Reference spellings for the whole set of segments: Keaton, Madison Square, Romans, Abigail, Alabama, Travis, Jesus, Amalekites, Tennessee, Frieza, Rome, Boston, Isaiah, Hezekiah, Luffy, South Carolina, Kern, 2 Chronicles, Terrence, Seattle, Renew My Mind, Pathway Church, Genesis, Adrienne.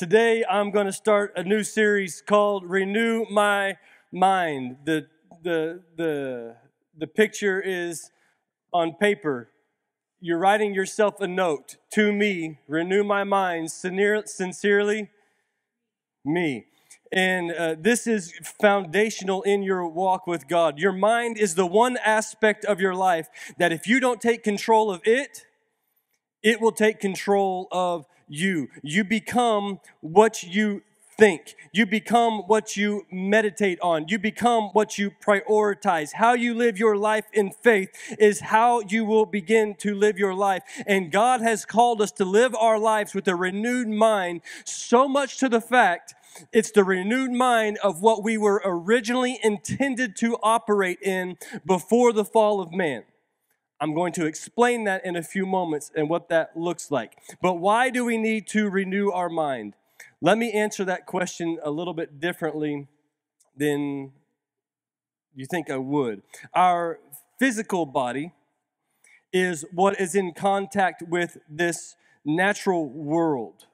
Today, I'm going to start a new series called Renew My Mind. The picture is on paper. You're writing yourself a note. To me, renew my mind, sincerely, me. And this is foundational in your walk with God. Your mind is the one aspect of your life that if you don't take control of it, it will take control of you. You become what you think. You become what you meditate on. You become what you prioritize. How you live your life in faith is how you will begin to live your life. And God has called us to live our lives with a renewed mind, so much to the fact it's the renewed mind of what we were originally intended to operate in before the fall of man. I'm going to explain that in a few moments and what that looks like. But why do we need to renew our mind? Let me answer that question a little bit differently than you think I would. Our physical body is what is in contact with this natural world.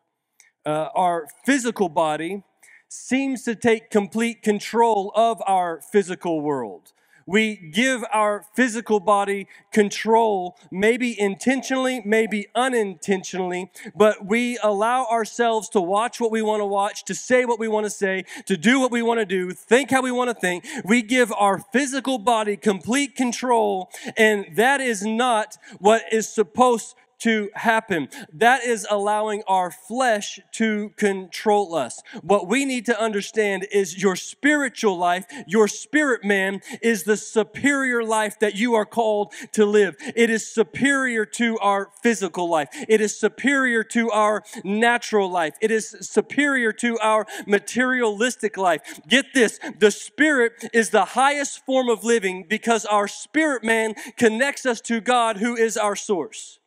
Our physical body seems to take complete control of our physical world. We give our physical body control, maybe intentionally, maybe unintentionally, but we allow ourselves to watch what we want to watch, to say what we want to say, to do what we want to do, think how we want to think. We give our physical body complete control, and that is not what is supposed to happen. That is allowing our flesh to control us. What we need to understand is your spiritual life, your spirit man, is the superior life that you are called to live. It is superior to our physical life. It is superior to our natural life. It is superior to our materialistic life. Get this, the spirit is the highest form of living because our spirit man connects us to God, who is our source.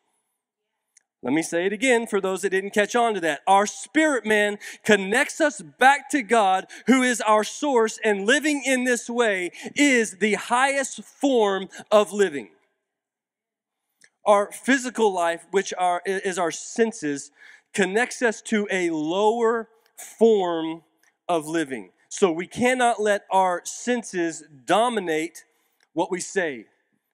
Let me say it again for those that didn't catch on to that. Our spirit man connects us back to God, who is our source, and living in this way is the highest form of living. Our physical life, which is our senses, connects us to a lower form of living. So we cannot let our senses dominate what we say.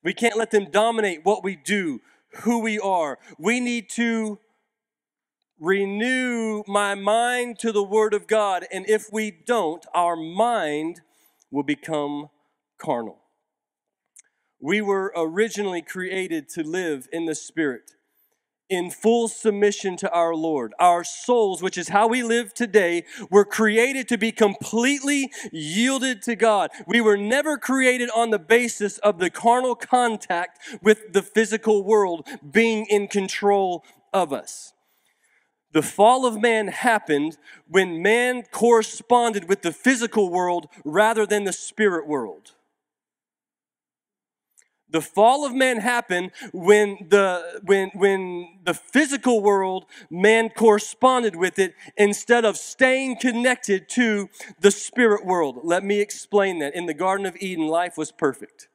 We can't let them dominate what we do, who we are. We need to renew my mind to the Word of God, and if we don't, our mind will become carnal. We were originally created to live in the Spirit, in full submission to our Lord. Our souls, which is how we live today, were created to be completely yielded to God. We were never created on the basis of the carnal contact with the physical world being in control of us. The fall of man happened when man corresponded with the physical world rather than the spirit world. The fall of man happened when the physical world, man corresponded with it instead of staying connected to the spirit world. Let me explain that. In the Garden of Eden, life was perfect.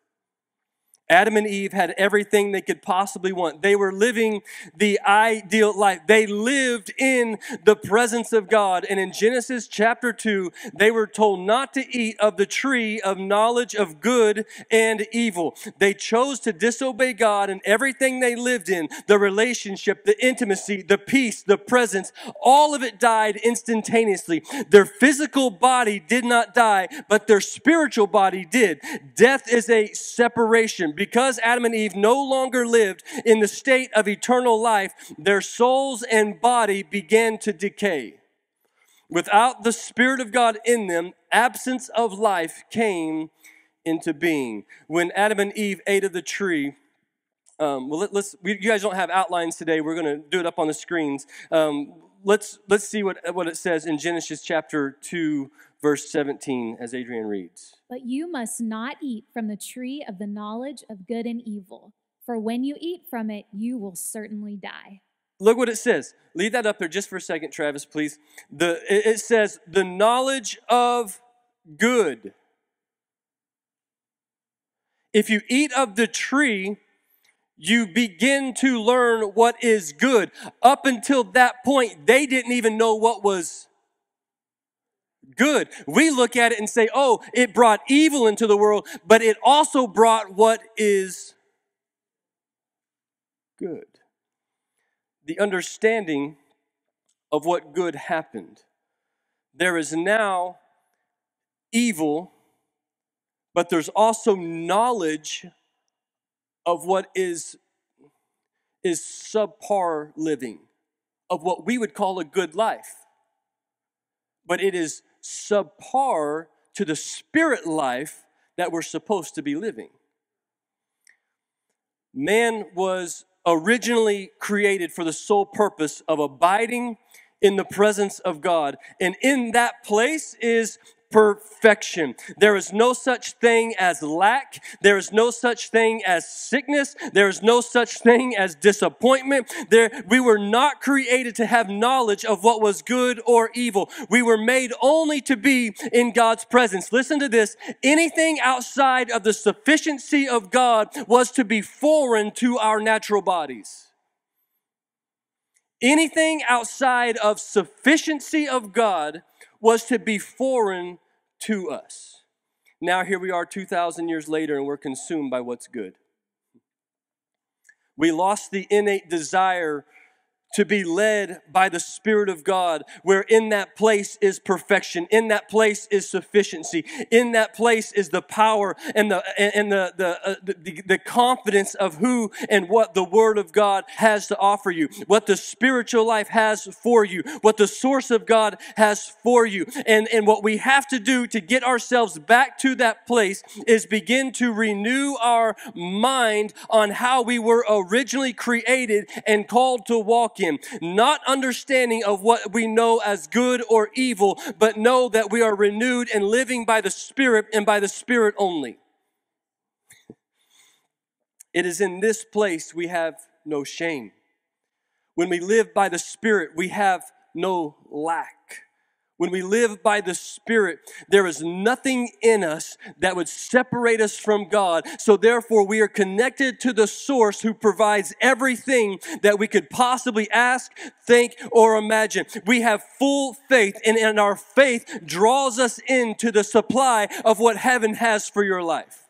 Adam and Eve had everything they could possibly want. They were living the ideal life. They lived in the presence of God. And in Genesis chapter 2, they were told not to eat of the tree of knowledge of good and evil. They chose to disobey God, and everything they lived in, the relationship, the intimacy, the peace, the presence, all of it died instantaneously. Their physical body did not die, but their spiritual body did. Death is a separation. Because Adam and Eve no longer lived in the state of eternal life, their souls and body began to decay. Without the Spirit of God in them, absence of life came into being. When Adam and Eve ate of the tree, you guys don't have outlines today. We're going to do it up on the screens. Let's see what it says in Genesis chapter 2, verse 17, as Adrienne reads. But you must not eat from the tree of the knowledge of good and evil, for when you eat from it, you will certainly die. Look what it says. Leave that up there just for a second, Travis, please. It says, the knowledge of good. If you eat of the tree, You begin to learn what is good. Up until that point, they didn't even know what was good. We look at it and say, oh, it brought evil into the world, but it also brought what is good. The understanding of what good happened. There is now evil, but there's also knowledge of what is subpar living, of what we would call a good life. But it is subpar to the spirit life that we're supposed to be living. Man was originally created for the sole purpose of abiding in the presence of God. And in that place is perfection. There is no such thing as lack. There is no such thing as sickness. There is no such thing as disappointment. We were not created to have knowledge of what was good or evil. We were made only to be in God's presence. Listen to this. Anything outside of the sufficiency of God was to be foreign to our natural bodies. Anything outside of sufficiency of God was to be foreign to us. Now here we are 2,000 years later and we're consumed by what's good. We lost the innate desire to be led by the Spirit of God, where in that place is perfection, in that place is sufficiency, in that place is the power and the confidence of who and what the Word of God has to offer you, what the spiritual life has for you, what the source of God has for you. And what we have to do to get ourselves back to that place is begin to renew our mind on how we were originally created and called to walk in, not understanding of what we know as good or evil, but know that we are renewed and living by the Spirit and by the Spirit only. It is in this place we have no shame. When we live by the Spirit, we have no lack. When we live by the Spirit, there is nothing in us that would separate us from God. So therefore, we are connected to the source who provides everything that we could possibly ask, think, or imagine. We have full faith, and our faith draws us into the supply of what heaven has for your life.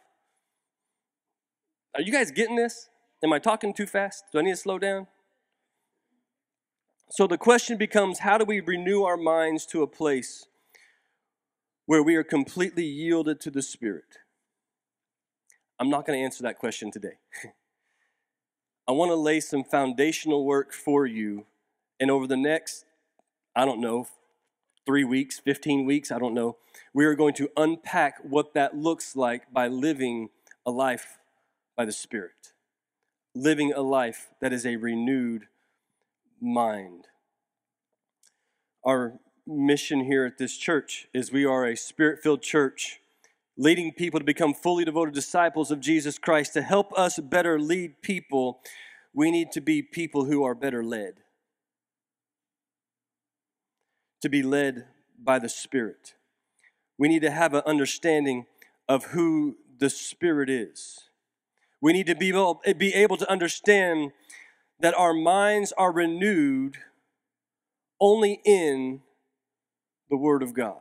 Are you guys getting this? Am I talking too fast? Do I need to slow down? So the question becomes, how do we renew our minds to a place where we are completely yielded to the Spirit? I'm not going to answer that question today. I want to lay some foundational work for you. And over the next, 3 weeks, 15 weeks, we are going to unpack what that looks like by living a life by the Spirit. Living a life that is a renewed mind. Our mission here at this church is we are a Spirit-filled church, leading people to become fully devoted disciples of Jesus Christ. To help us better lead people, we need to be people who are better led. To be led by the Spirit. We need to have an understanding of who the Spirit is. We need to be able to understand that our minds are renewed only in the Word of God.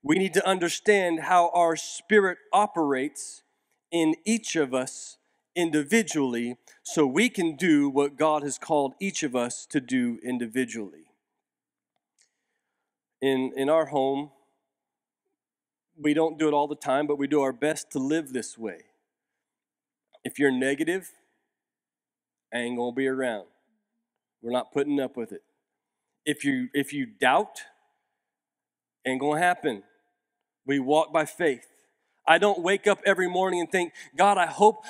We need to understand how our spirit operates in each of us individually so we can do what God has called each of us to do individually. In our home, we don't do it all the time, but we do our best to live this way. If you're negative, I ain't gonna be around. We're not putting up with it. If you doubt, ain't gonna happen. We walk by faith. I don't wake up every morning and think, God, I hope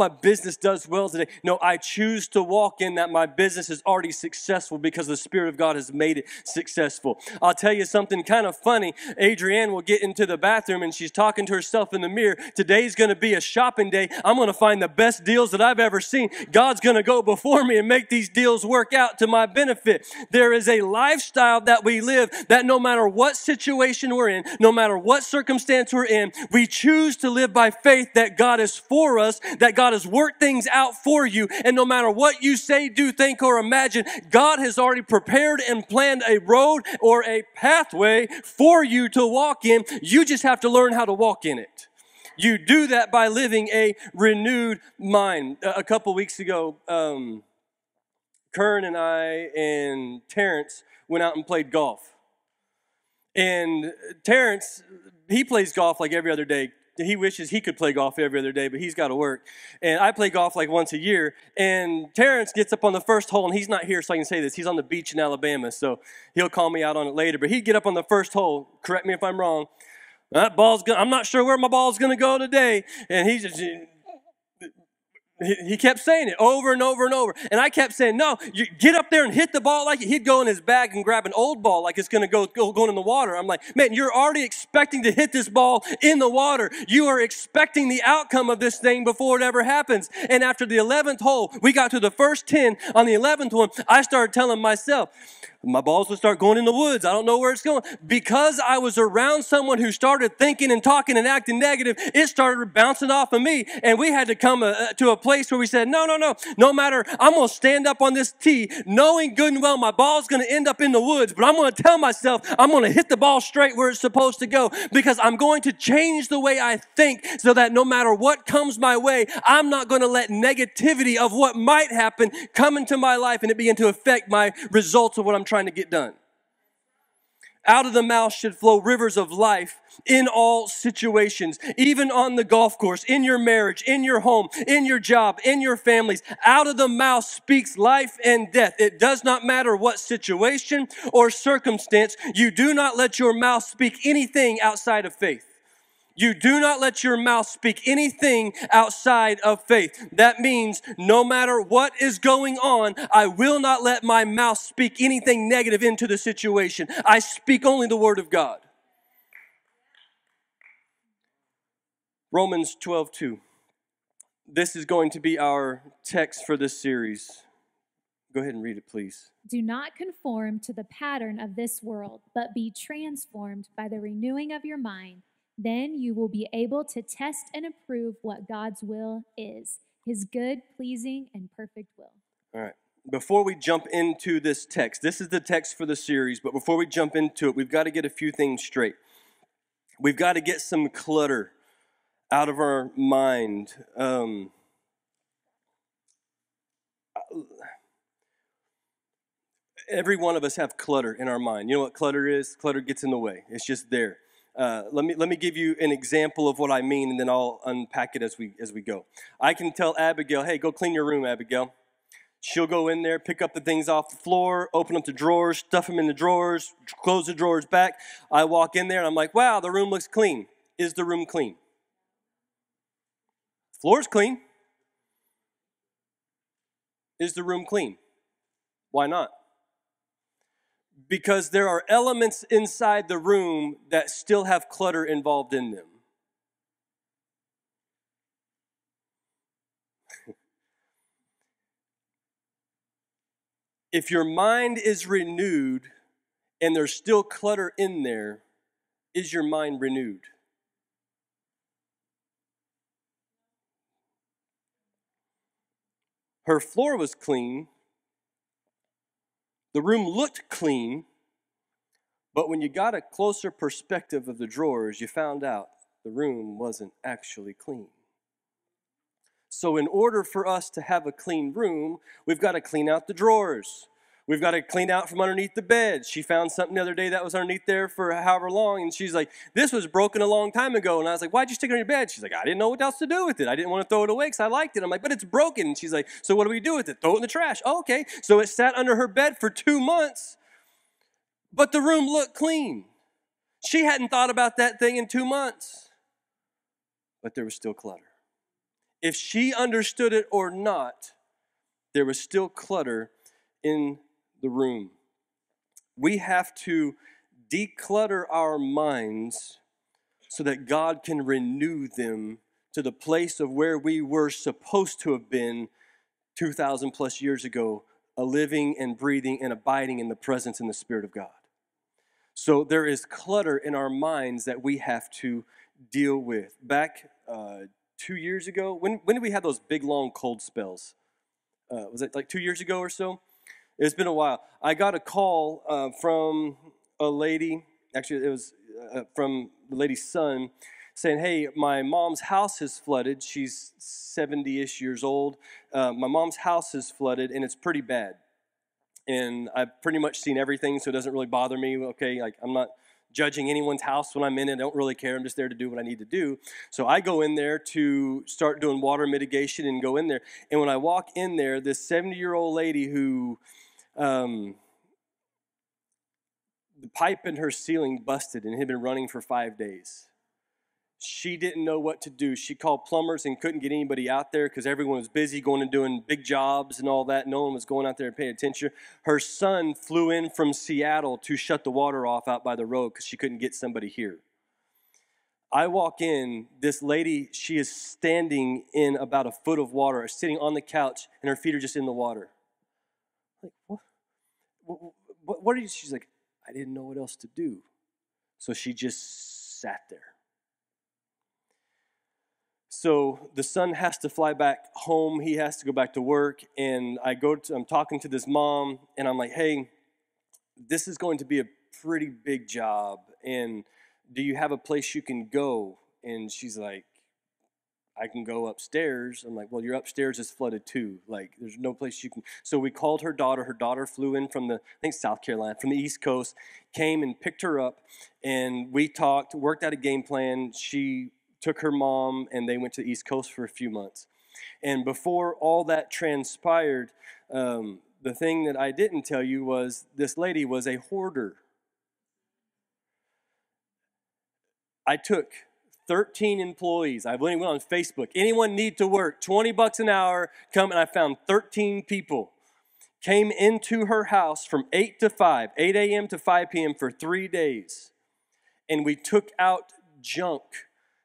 my business does well today. No, I choose to walk in that my business is already successful because the Spirit of God has made it successful. I'll tell you something kind of funny. Adrienne will get into the bathroom and she's talking to herself in the mirror. Today's going to be a shopping day. I'm going to find the best deals that I've ever seen. God's going to go before me and make these deals work out to my benefit. There is a lifestyle that we live that no matter what situation we're in, no matter what circumstance we're in, we choose to live by faith that God is for us, that God has worked things out for you, and no matter what you say, do, think, or imagine, God has already prepared and planned a road or a pathway for you to walk in. You just have to learn how to walk in it. You do that by living a renewed mind. A couple weeks ago, Kern and I and Terrence went out and played golf. And Terrence, he plays golf like every other day. He wishes he could play golf every other day, but he's got to work. And I play golf like once a year. And Terrence gets up on the first hole, and he's not here, so I can say this. He's on the beach in Alabama, so he'll call me out on it later. But he'd get up on the first hole, correct me if I'm wrong, that ball's gonna, I'm not sure where my ball's going to go today. And he just... He kept saying it over and over and over. And I kept saying, no, you get up there and hit the ball like it. He'd go in his bag and grab an old ball like it's going to go in the water. I'm like, man, you're already expecting to hit this ball in the water. You are expecting the outcome of this thing before it ever happens. And after the 11th hole, we got to the first 10. On the 11th one, I started telling myself, my balls would start going in the woods. I don't know where it's going. Because I was around someone who started thinking and talking and acting negative, it started bouncing off of me. And we had to come to a place where we said, no matter, I'm going to stand up on this tee knowing good and well my ball's going to end up in the woods, but I'm going to tell myself I'm going to hit the ball straight where it's supposed to go because I'm going to change the way I think so that no matter what comes my way, I'm not going to let negativity of what might happen come into my life and it begin to affect my results of what I'm trying to get done. Out of the mouth should flow rivers of life in all situations, even on the golf course, in your marriage, in your home, in your job, in your families. Out of the mouth speaks life and death. It does not matter what situation or circumstance. You do not let your mouth speak anything outside of faith. You do not let your mouth speak anything outside of faith. That means no matter what is going on, I will not let my mouth speak anything negative into the situation. I speak only the word of God. Romans 12:2. This is going to be our text for this series. Go ahead and read it, please. Do not conform to the pattern of this world, but be transformed by the renewing of your mind. Then you will be able to test and approve what God's will is, his good, pleasing, and perfect will. All right. Before we jump into this text, this is the text for the series, but before we jump into it, we've got to get a few things straight. We've got to get some clutter out of our mind. Every one of us have clutter in our mind. You know what clutter is? Clutter gets in the way. It's just there. Let me give you an example of what I mean, and then I'll unpack it as we go. I can tell Abigail, hey, go clean your room, Abigail. She'll go in there, pick up the things off the floor, open up the drawers, stuff them in the drawers, close the drawers back. I walk in there, and I'm like, wow, the room looks clean. Is the room clean? Floor's clean. Is the room clean? Why not? Because there are elements inside the room that still have clutter involved in them. If your mind is renewed and there's still clutter in there, is your mind renewed? Her floor was clean. The room looked clean, but when you got a closer perspective of the drawers, you found out the room wasn't actually clean. So in order for us to have a clean room, we've got to clean out the drawers. We've got to clean out from underneath the bed. She found something the other day that was underneath there for however long, and she's like, this was broken a long time ago. And I was like, why'd you stick it on your bed? She's like, I didn't know what else to do with it. I didn't want to throw it away because I liked it. I'm like, but it's broken. And she's like, so what do we do with it? Throw it in the trash. Oh, okay. So it sat under her bed for 2 months, but the room looked clean. She hadn't thought about that thing in 2 months, but there was still clutter. If she understood it or not, there was still clutter in the room. We have to declutter our minds so that God can renew them to the place of where we were supposed to have been 2,000 plus years ago, a living and breathing and abiding in the presence and the Spirit of God. So there is clutter in our minds that we have to deal with. Back 2 years ago, when did we have those big, long cold spells? Was it like 2 years ago or so? It's been a while. I got a call from a lady, actually it was from the lady's son, saying, hey, my mom's house is flooded. She's 70-ish years old. My mom's house is flooded, and it's pretty bad. And I've pretty much seen everything, so it doesn't really bother me. Okay, like I'm not judging anyone's house when I'm in it. I don't really care. I'm just there to do what I need to do. So I go in there to start doing water mitigation and go in there. And when I walk in there, this 70-year-old lady who the pipe in her ceiling busted and had been running for 5 days. She didn't know what to do. She called plumbers and couldn't get anybody out there because everyone was busy going and doing big jobs and all that. No one was going out there and paying attention. Her son flew in from Seattle to shut the water off out by the road because she couldn't get somebody here. I walk in, this lady, she is standing in about a foot of water, sitting on the couch, and her feet are just in the water. Like, what are you? She's like, I didn't know what else to do. So she just sat there. So the son has to fly back home. He has to go back to work. And I'm talking to this mom, and I'm like, hey, this is going to be a pretty big job. And do you have a place you can go? And she's like, I can go upstairs. I'm like, well, your upstairs is flooded too. Like, there's no place you can. So we called her daughter. Her daughter flew in from South Carolina, from the East Coast, came and picked her up. And we talked, worked out a game plan. She took her mom, and they went to the East Coast for a few months. And before all that transpired, the thing that I didn't tell you was this lady was a hoarder. I took 13 employees. I went on Facebook. Anyone need to work? $20 an hour. Come, and I found 13 people. Came into her house from 8 to 5, 8 a.m. to 5 p.m. for 3 days. And we took out junk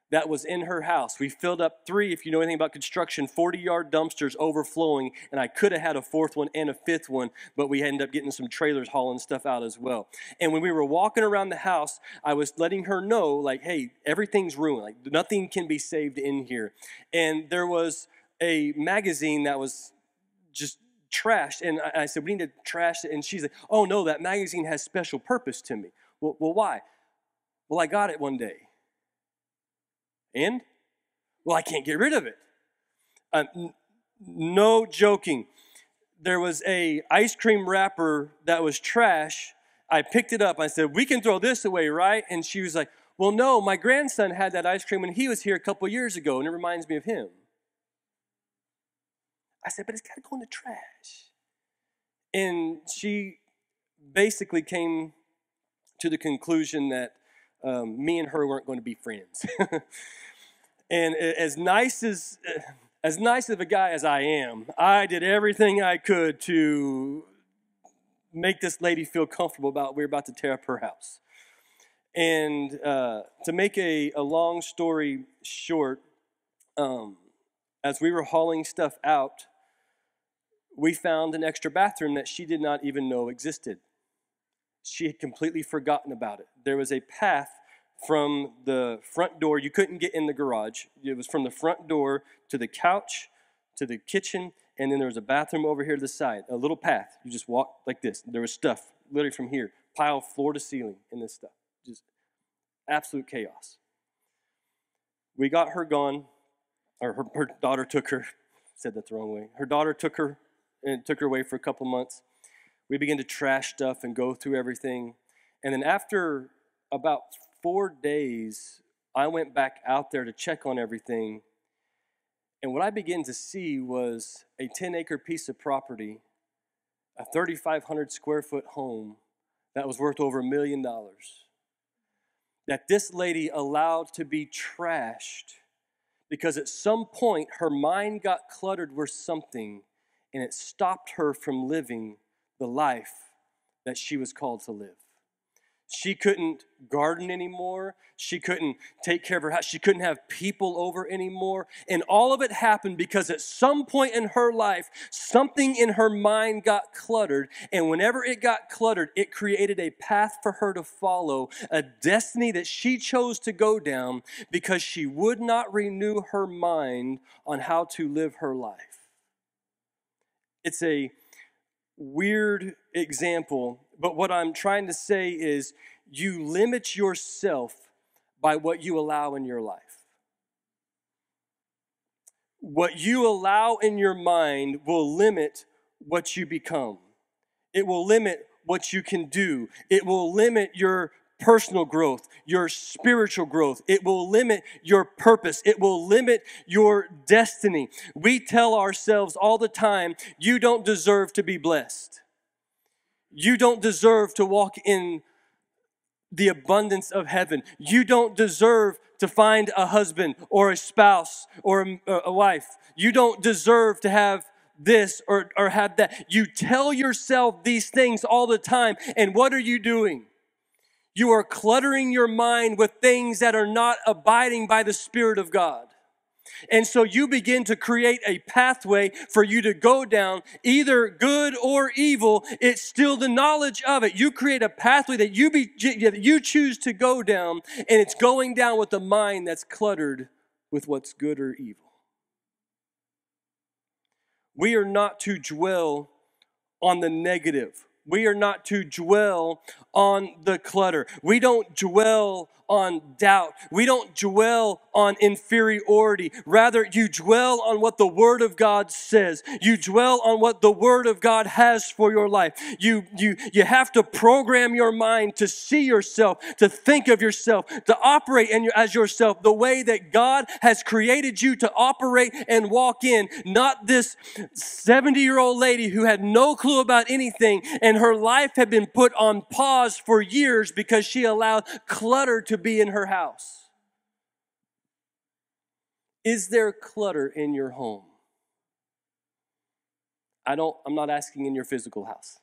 that was in her house. We filled up three, if you know anything about construction, 40-yard dumpsters overflowing, and I could have had a fourth one and a fifth one, but we ended up getting some trailers hauling stuff out as well. And when we were walking around the house, I was letting her know, like, hey, everything's ruined. Like, nothing can be saved in here. And there was a magazine that was just trashed, and I said, we need to trash it. And she's like, oh, no, that magazine has special purpose to me. Well, why? Well, I got it one day. And? Well, I can't get rid of it. No joking. There was a ice cream wrapper that was trash. I picked it up. I said, we can throw this away, right? And she was like, well, no, my grandson had that ice cream when he was here a couple years ago, and it reminds me of him. I said, but it's got to go in the trash. And she basically came to the conclusion that me and her weren't going to be friends. And as nice of a guy as I am, I did everything I could to make this lady feel comfortable about we're about to tear up her house. And to make a long story short, as we were hauling stuff out, we found an extra bathroom that she did not even know existed. She had completely forgotten about it. There was a path from the front door. You couldn't get in the garage. It was from the front door to the couch, to the kitchen, and then there was a bathroom over here to the side, a little path. You just walked like this. There was stuff literally from here, piled floor to ceiling in this stuff. Just absolute chaos. We got her gone, or her daughter took her. Said that the wrong way. Her daughter took her and took her away for a couple months. We began to trash stuff and go through everything. And then after about 4 days, I went back out there to check on everything. And what I began to see was a 10-acre piece of property, a 3,500-square-foot home that was worth over $1 million, that this lady allowed to be trashed because at some point her mind got cluttered with something, and it stopped her from living the life that she was called to live. She couldn't garden anymore. She couldn't take care of her house. She couldn't have people over anymore. And all of it happened because at some point in her life, something in her mind got cluttered. And whenever it got cluttered, it created a path for her to follow, a destiny that she chose to go down because she would not renew her mind on how to live her life. It's a weird example, but what I'm trying to say is you limit yourself by what you allow in your life. What you allow in your mind will limit what you become. It will limit what you can do. It will limit your personal growth, your spiritual growth. It will limit your purpose. It will limit your destiny. We tell ourselves all the time, you don't deserve to be blessed. You don't deserve to walk in the abundance of heaven. You don't deserve to find a husband or a spouse or a wife. You don't deserve to have this or have that. You tell yourself these things all the time, and what are you doing? You are cluttering your mind with things that are not abiding by the Spirit of God. And so you begin to create a pathway for you to go down, either good or evil. It's still the knowledge of it. You create a pathway that you choose to go down, and it's going down with a mind that's cluttered with what's good or evil. We are not to dwell on the negative. We are not to dwell on the clutter. We don't dwell on doubt. We don't dwell on inferiority. Rather, you dwell on what the Word of God says. You dwell on what the Word of God has for your life. You have to program your mind to see yourself, to think of yourself, to operate as yourself the way that God has created you to operate and walk in. Not this 70-year-old lady who had no clue about anything and her life had been put on pause for years because she allowed clutter to be in her house. Is there clutter in your home? I'm not asking in your physical house.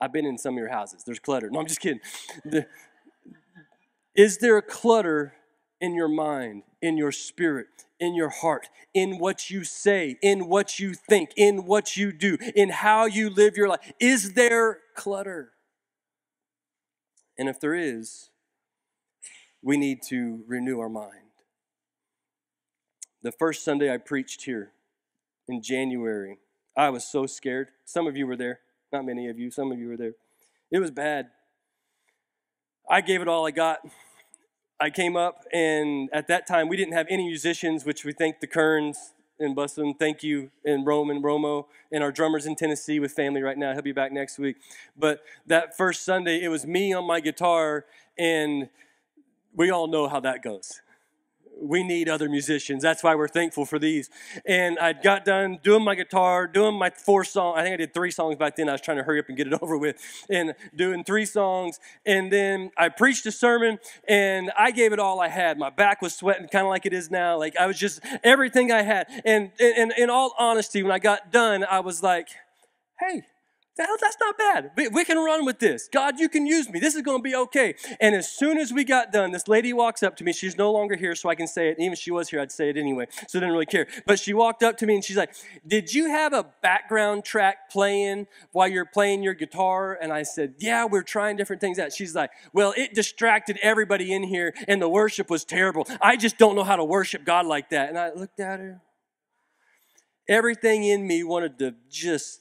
I've been in some of your houses. There's clutter. No, I'm just kidding. Is there clutter in your mind, in your spirit, in your heart, in what you say, in what you think, in what you do, in how you live your life? Is there clutter? And if there is, we need to renew our mind. The first Sunday I preached here in January, I was so scared. Some of you were there. Not many of you. Some of you were there. It was bad. I gave it all I got. I came up, and at that time, we didn't have any musicians, which we thank the Kerns in Boston, thank you, and Rome and Romo, and our drummers in Tennessee with family right now. He'll be back next week. But that first Sunday, it was me on my guitar, and we all know how that goes. We need other musicians. That's why we're thankful for these. And I got done doing my guitar, doing my 4 songs. I think I did 3 songs back then. I was trying to hurry up and get it over with. And doing 3 songs. And then I preached a sermon, and I gave it all I had. My back was sweating kind of like it is now. Like I was just everything I had. And in all honesty, when I got done, I was like, hey, that's not bad. We can run with this. God, you can use me. This is going to be okay. And as soon as we got done, this lady walks up to me. She's no longer here, so I can say it. Even if she was here, I'd say it anyway, so I didn't really care. But she walked up to me, and she's like, did you have a background track playing while you're playing your guitar? And I said, yeah, we're trying different things out. She's like, well, it distracted everybody in here, and the worship was terrible. I just don't know how to worship God like that. And I looked at her. Everything in me wanted to just...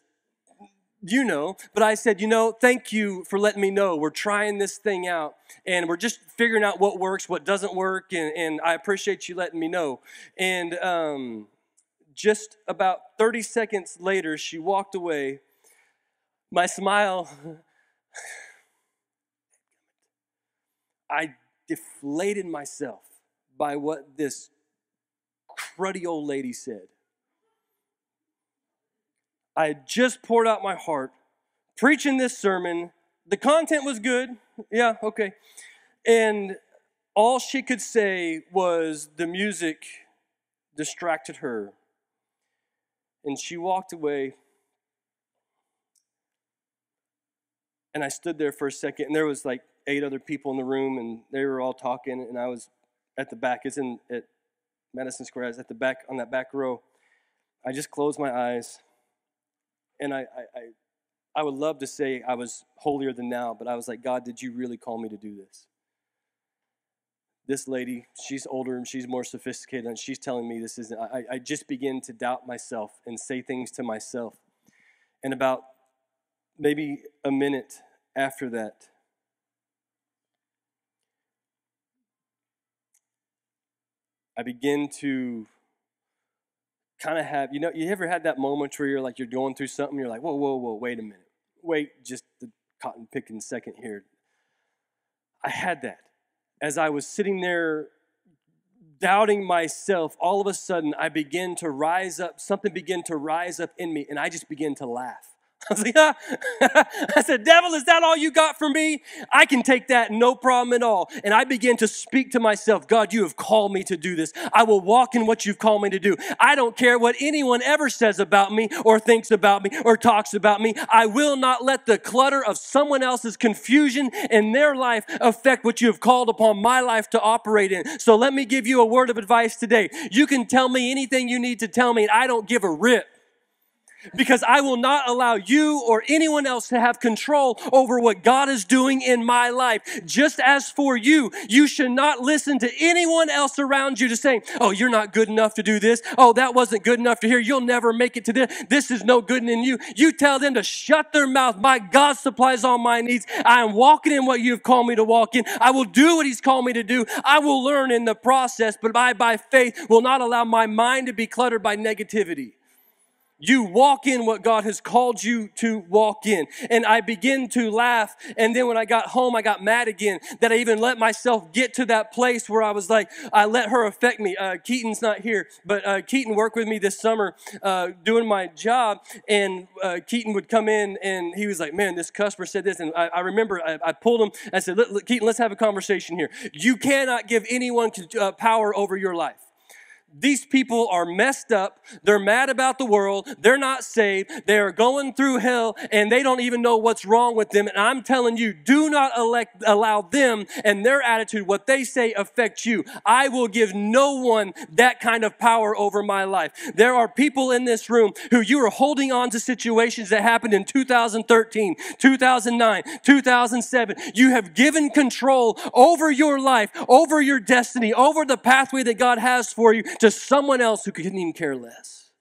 but I said, thank you for letting me know. We're trying this thing out, and we're just figuring out what works, what doesn't work, and I appreciate you letting me know. And just about 30 seconds later, she walked away. My smile, I deflated myself by what this cruddy old lady said. I had just poured out my heart, preaching this sermon. The content was good. Yeah, okay. And all she could say was the music distracted her. And she walked away. And I stood there for a second, and there was like 8 other people in the room, and they were all talking, and I was at the back. It's in at Madison Square. I was at the back on that back row. I just closed my eyes, and I would love to say I was holier than now, but I was like, God, did you really call me to do this? This lady, she's older and she's more sophisticated, and she's telling me this isn't. I just begin to doubt myself and say things to myself. And about maybe a minute after that, I begin to kind of have, you ever had that moment where you're like, you're going through something, you're like, whoa, wait a minute. Wait just the cotton picking second here. I had that. As I was sitting there doubting myself, all of a sudden I began to rise up, something began to rise up in me, and I just began to laugh. I was like, ah. I said, devil, is that all you got for me? I can take that, no problem at all. And I began to speak to myself, God, you have called me to do this. I will walk in what you've called me to do. I don't care what anyone ever says about me or thinks about me or talks about me. I will not let the clutter of someone else's confusion in their life affect what you have called upon my life to operate in. So let me give you a word of advice today. You can tell me anything you need to tell me, and I don't give a rip. Because I will not allow you or anyone else to have control over what God is doing in my life. Just as for you, you should not listen to anyone else around you to say, oh, you're not good enough to do this. Oh, that wasn't good enough to hear. You'll never make it to this. This is no good in you. You tell them to shut their mouth. My God supplies all my needs. I am walking in what you've called me to walk in. I will do what he's called me to do. I will learn in the process, but I, by faith, will not allow my mind to be cluttered by negativity. You walk in what God has called you to walk in. And I begin to laugh. And then when I got home, I got mad again that I even let myself get to that place where I was like, I let her affect me. Keaton's not here, but Keaton worked with me this summer doing my job. And Keaton would come in and he was like, man, this customer said this. And I remember I pulled him. I said, look, Keaton, let's have a conversation here. You cannot give anyone power over your life. These people are messed up. They're mad about the world. They're not saved. They are going through hell, and they don't even know what's wrong with them. And I'm telling you, do not allow them and their attitude, what they say, affect you. I will give no one that kind of power over my life. There are people in this room who you are holding on to situations that happened in 2013, 2009, 2007. You have given control over your life, over your destiny, over the pathway that God has for you, to someone else who couldn't even care less.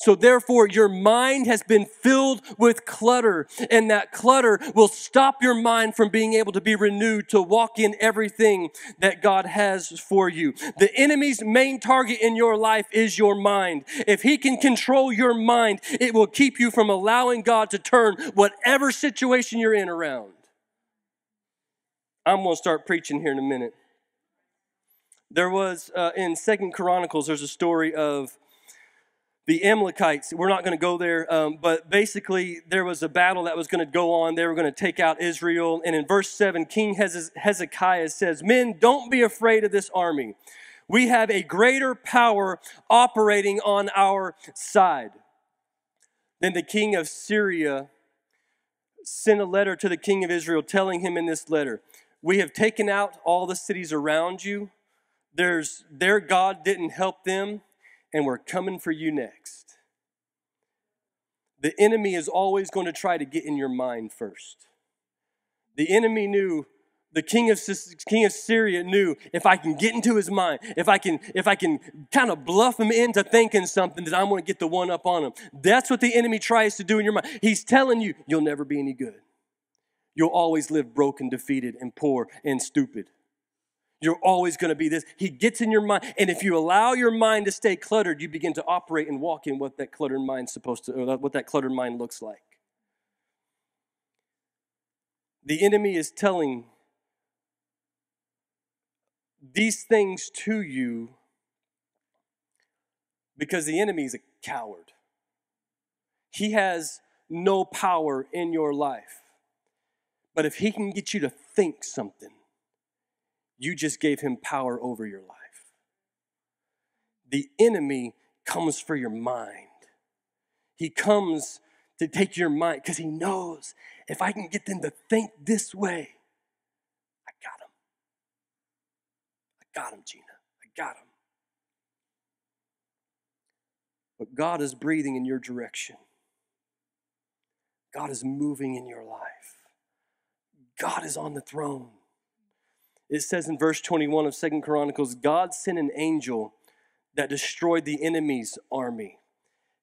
So therefore, your mind has been filled with clutter, and that clutter will stop your mind from being able to be renewed to walk in everything that God has for you. The enemy's main target in your life is your mind. If he can control your mind, it will keep you from allowing God to turn whatever situation you're in around. I'm going to start preaching here in a minute. There was, in 2 Chronicles, there's a story of the Amalekites. We're not going to go there, but basically there was a battle that was going to go on. They were going to take out Israel. And in verse 7, King Hezekiah says, men, don't be afraid of this army. We have a greater power operating on our side. Then the king of Syria sent a letter to the king of Israel telling him in this letter, we have taken out all the cities around you. Their God didn't help them, and we're coming for you next. The enemy is always going to try to get in your mind first. The enemy knew, the king of Syria knew, if I can get into his mind, if I can kind of bluff him into thinking something, that I'm going to get the one up on him. That's what the enemy tries to do in your mind. He's telling you, you'll never be any good. You'll always live broken, defeated, and poor, and stupid. You're always going to be this. He gets in your mind. And if you allow your mind to stay cluttered, you begin to operate and walk in what that cluttered mind's supposed to, or what that cluttered mind looks like. The enemy is telling these things to you because the enemy is a coward. He has no power in your life. But if he can get you to think something, you just gave him power over your life. The enemy comes for your mind. He comes to take your mind, because he knows if I can get them to think this way, I got them. I got them, Gina. I got them. But God is breathing in your direction. God is moving in your life. God is on the throne. It says in verse 21 of 2 Chronicles, God sent an angel that destroyed the enemy's army.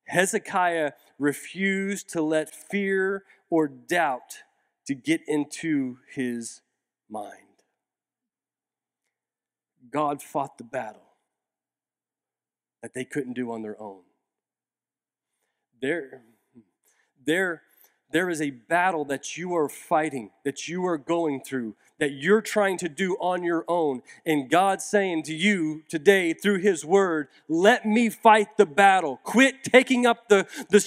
Hezekiah refused to let fear or doubt to get into his mind. God fought the battle that they couldn't do on their own. There is a battle that you are fighting, that you are going through, that you're trying to do on your own. And God's saying to you today through his word, let me fight the battle. Quit taking up the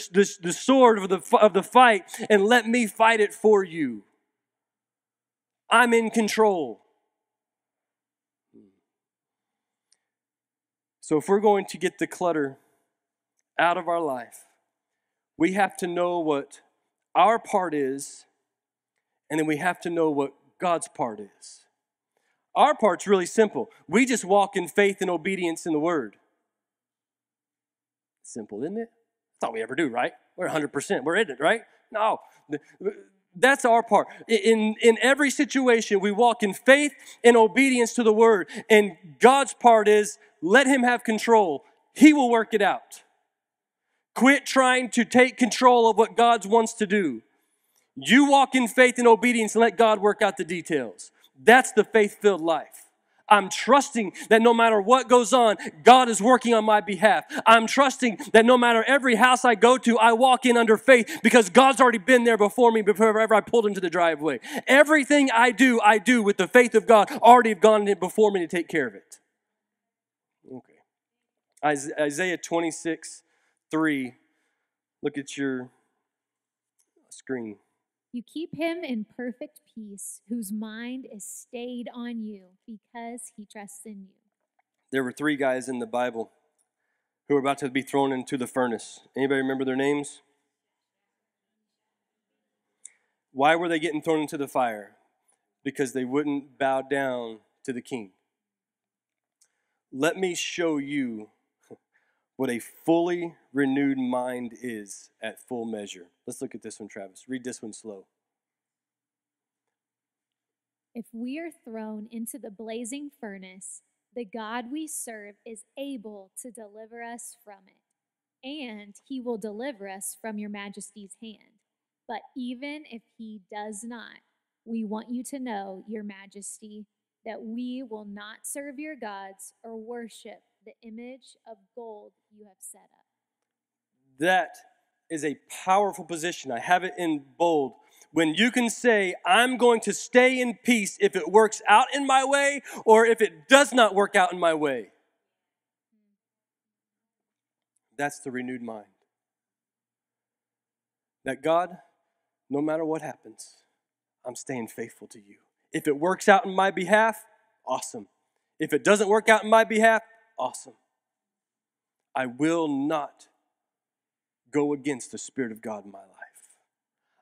sword of the fight and let me fight it for you. I'm in control. So if we're going to get the clutter out of our life, we have to know what our part is, and then we have to know what God's part is. Our part's really simple. We just walk in faith and obedience in the Word. Simple, isn't it? That's all we ever do, right? We're 100%. We're in it, right? No. That's our part. In every situation, we walk in faith and obedience to the Word, and God's part is let him have control. He will work it out. Quit trying to take control of what God wants to do. You walk in faith and obedience and let God work out the details. That's the faith-filled life. I'm trusting that no matter what goes on, God is working on my behalf. I'm trusting that no matter every house I go to, I walk in under faith because God's already been there before me before ever I pulled into the driveway. Everything I do with the faith of God already have gone in before me to take care of it. Okay. Isaiah 26. 3, look at your screen. You keep him in perfect peace, whose mind is stayed on you because he trusts in you. There were three guys in the Bible who were about to be thrown into the furnace. Anybody remember their names? Why were they getting thrown into the fire? Because they wouldn't bow down to the king. Let me show you what a fully renewed mind is at full measure. Let's look at this one, Travis. Read this one slow. If we are thrown into the blazing furnace, the God we serve is able to deliver us from it, and he will deliver us from your majesty's hand. But even if he does not, we want you to know, your majesty, that we will not serve your gods or worship the image of gold you have set up. That is a powerful position. I have it in bold. When you can say, I'm going to stay in peace if it works out in my way or if it does not work out in my way. That's the renewed mind. That God, no matter what happens, I'm staying faithful to you. If it works out in my behalf, awesome. If it doesn't work out in my behalf, awesome. I will not go against the Spirit of God in my life.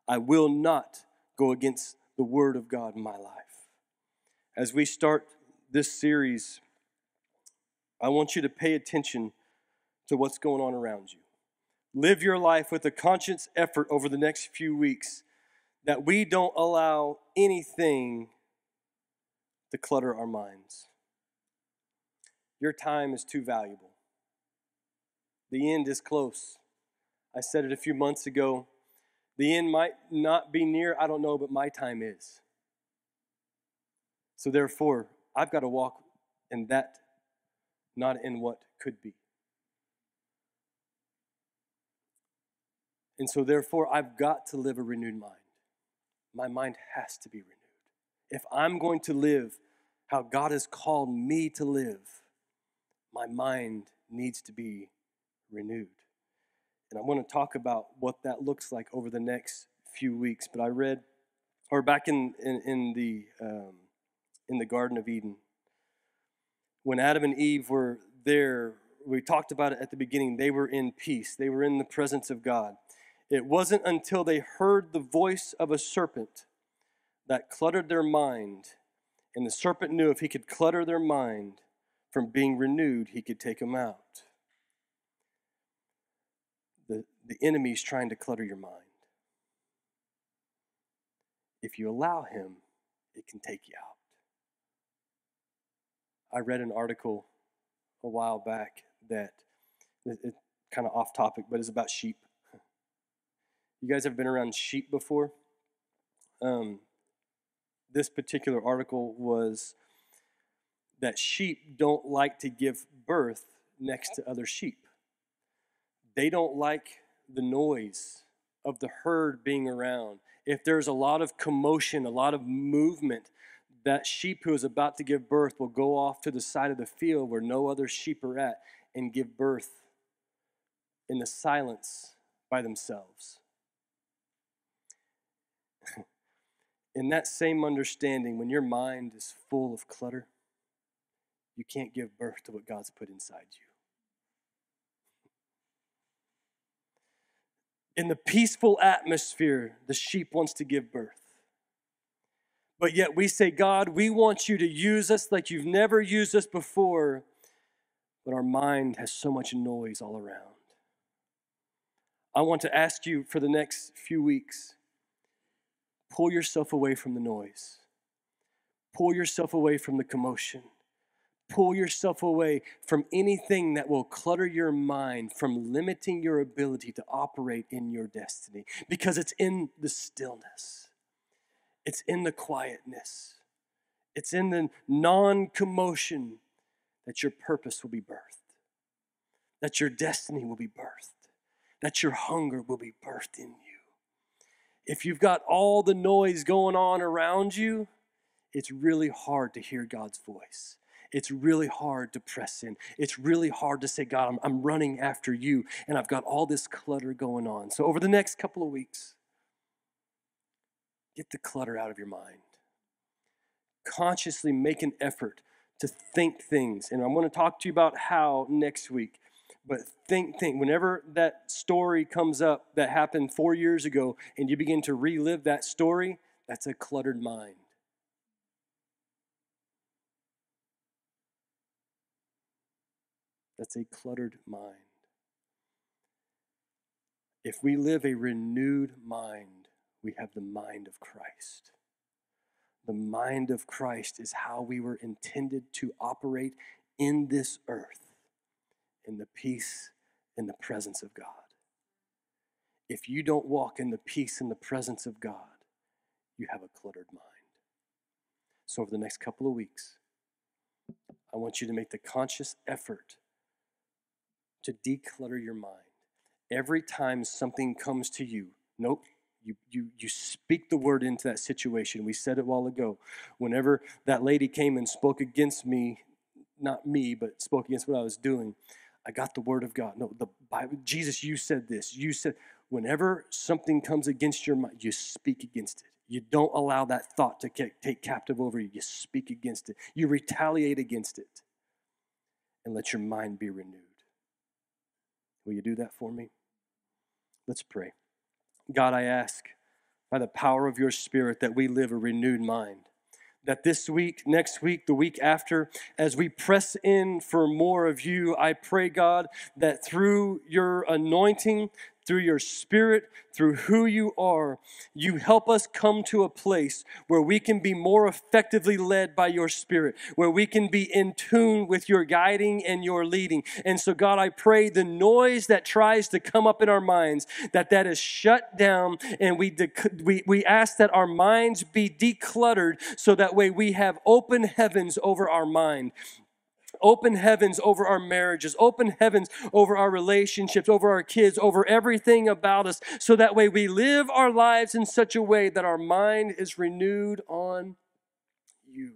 I will not go against the Word of God in my life. As we start this series, I want you to pay attention to what's going on around you. Live your life with a conscious effort over the next few weeks that we don't allow anything to clutter our minds. Your time is too valuable. The end is close. I said it a few months ago. The end might not be near, I don't know, but my time is. So therefore, I've got to walk in that, not in what could be. And so therefore, I've got to live a renewed mind. My mind has to be renewed. If I'm going to live how God has called me to live, my mind needs to be renewed. And I want to talk about what that looks like over the next few weeks. But I read, or back in the Garden of Eden, when Adam and Eve were there, we talked about it at the beginning, they were in peace. They were in the presence of God. It wasn't until they heard the voice of a serpent that cluttered their mind, and the serpent knew if he could clutter their mind from being renewed, he could take them out. The enemy's trying to clutter your mind. If you allow him, it can take you out. I read an article a while back that, it's kind of off topic, but it's about sheep. You guys have been around sheep before? This particular article was that sheep don't like to give birth next to other sheep. They don't like the noise of the herd being around. If there's a lot of commotion, a lot of movement, that sheep who is about to give birth will go off to the side of the field where no other sheep are at and give birth in the silence by themselves. In that same understanding, when your mind is full of clutter, you can't give birth to what God's put inside you. In the peaceful atmosphere, the sheep wants to give birth. But yet we say, God, we want you to use us like you've never used us before. But our mind has so much noise all around. I want to ask you for the next few weeks, pull yourself away from the noise. Pull yourself away from the commotion. Pull yourself away from anything that will clutter your mind from limiting your ability to operate in your destiny, because it's in the stillness. It's in the quietness. It's in the non-commotion that your purpose will be birthed, that your destiny will be birthed, that your hunger will be birthed in you. If you've got all the noise going on around you, it's really hard to hear God's voice. It's really hard to press in. It's really hard to say, God, I'm running after you, and I've got all this clutter going on. So over the next couple of weeks, get the clutter out of your mind. Consciously make an effort to think things. And I'm going to talk to you about how next week. But think. Whenever that story comes up that happened 4 years ago and you begin to relive that story, that's a cluttered mind. That's a cluttered mind. If we live a renewed mind, we have the mind of Christ. The mind of Christ is how we were intended to operate in this earth, in the peace and the presence of God. If you don't walk in the peace and the presence of God, you have a cluttered mind. So over the next couple of weeks, I want you to make the conscious effort to declutter your mind. Every time something comes to you, you speak the word into that situation. We said it a while ago. Whenever that lady came and spoke against me, not me, but spoke against what I was doing, I got the word of God. No, the Bible, Jesus, you said this. You said, whenever something comes against your mind, you speak against it. You don't allow that thought to take captive over you. You speak against it. You retaliate against it. And let your mind be renewed. Will you do that for me? Let's pray. God, I ask by the power of your Spirit that we live a renewed mind. That this week, next week, the week after, as we press in for more of you, I pray, God, that through your anointing, through your Spirit, through who you are, you help us come to a place where we can be more effectively led by your Spirit, where we can be in tune with your guiding and your leading. And so, God, I pray the noise that tries to come up in our minds, that is shut down, and we ask that our minds be decluttered so that way we have open heavens over our mind. Open heavens over our marriages, open heavens over our relationships, over our kids, over everything about us, so that way we live our lives in such a way that our mind is renewed on you.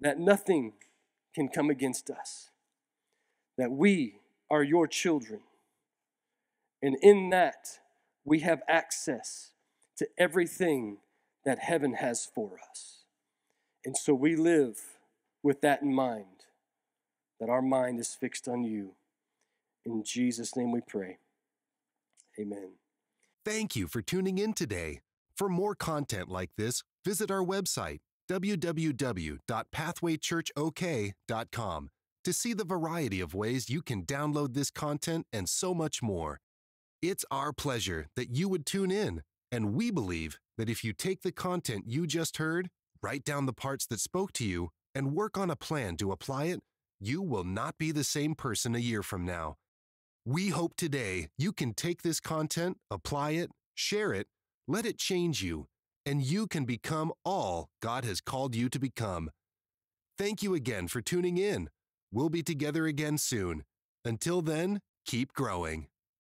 That nothing can come against us, that we are your children, and in that we have access to everything that heaven has for us. And so we live with that in mind, that our mind is fixed on you. In Jesus' name we pray. Amen. Thank you for tuning in today. For more content like this, visit our website, www.pathwaychurchok.com, to see the variety of ways you can download this content and so much more. It's our pleasure that you would tune in, and we believe that if you take the content you just heard, write down the parts that spoke to you, and work on a plan to apply it, you will not be the same person a year from now. We hope today you can take this content, apply it, share it, let it change you, and you can become all God has called you to become. Thank you again for tuning in. We'll be together again soon. Until then, keep growing.